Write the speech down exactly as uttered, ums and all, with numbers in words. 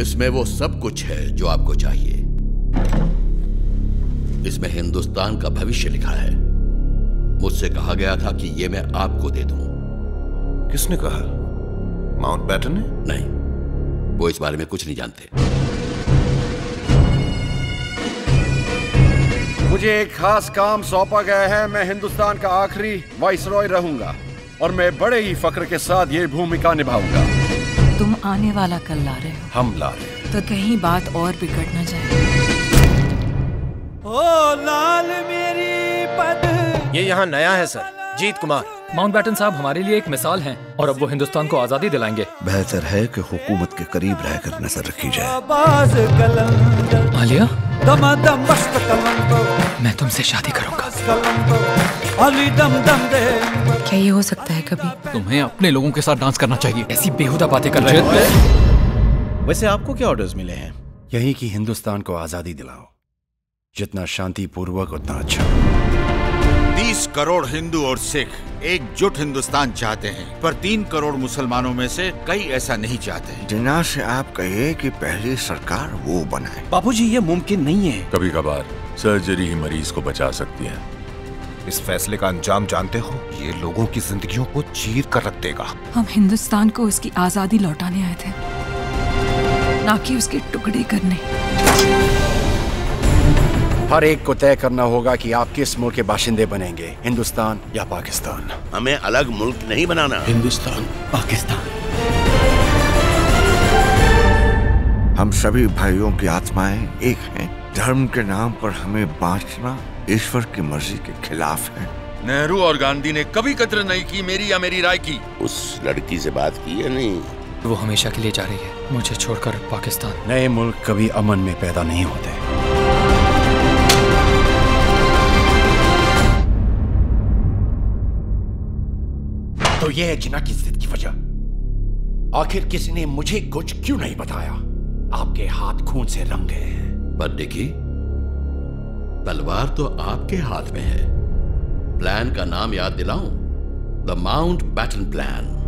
इसमें वो सब कुछ है जो आपको चाहिए। इसमें हिंदुस्तान का भविष्य लिखा है। मुझसे कहा गया था कि ये मैं आपको दे दूं। किसने कहा? माउंट बैटन ने? नहीं, वो इस बारे में कुछ नहीं जानते। मुझे एक खास काम सौंपा गया है। मैं हिंदुस्तान का आखिरी वाइसरॉय रहूंगा और मैं बड़े ही फक्र के साथ ये भूमिका निभाऊंगा। तुम आने वाला कल ला रहे हो? हम ला रहे हैं। तो कहीं बात और बिगड़ ना जाए। ओ लाल मेरी पद। ये यहाँ नया है sir, Jeet Kumar. Mountbatten साहब हमारे लिए एक मिसाल हैं और अब वो हिंदुस्तान को आज़ादी दिलाएंगे। बेहतर है कि हुकूमत के करीब रहकर नजर रखी जाए। आलिया, मैं तुमसे शादी करूँगा। क्या ये हो सकता है कभी? तुम्हें अपने लोगों के साथ डांस करना चाहिए। ऐसी बेहुदा बातें कर रहे हो। वैसे आपको क्या ऑर्डर्स मिले हैं? यही कि हिंदुस्तान को आजादी दिलाओ, जितना शांतिपूर्वक उतना अच्छा। तीस करोड़ हिंदू और सिख एकजुट हिंदुस्तान चाहते हैं, पर तीन करोड़ मुसलमानों में से कई ऐसा नहीं चाहते। जिना से आप कहिए कि पहली सरकार वो बनाए। बाबूजी, ये मुमकिन नहीं है। कभी कभार सर्जरी ही मरीज को बचा सकती है। इस फैसले का अंजाम जानते हो? ये लोगों की जिंदगियों को चीर कर रख देगा। हम हिंदुस्तान को उसकी आजादी लौटाने आए थे, ना कि उसके टुकड़े करने। हर एक को तय करना होगा कि आप किस मुल्क के बाशिंदे बनेंगे, हिंदुस्तान या पाकिस्तान। हमें अलग मुल्क नहीं बनाना। हिंदुस्तान, पाकिस्तान। हम सभी भाइयों की आत्माएं एक हैं। धर्म के नाम पर हमें बांटना ईश्वर की मर्जी के खिलाफ है। नेहरू और गांधी ने कभी कतर नहीं की मेरी या मेरी राय की। उस लड़की से बात की या नहीं? वो हमेशा के लिए जा रही है, मुझे छोड़कर पाकिस्तान। नए मुल्क कभी अमन में पैदा नहीं होते। तो ये है जिना की जिद की वजह। आखिर किसी ने मुझे कुछ क्यों नहीं बताया? आपके हाथ खून से रंग गए हैं। पर देखिए, तलवार तो आपके हाथ में है। प्लान का नाम याद दिलाऊं? The Mountbatten plan.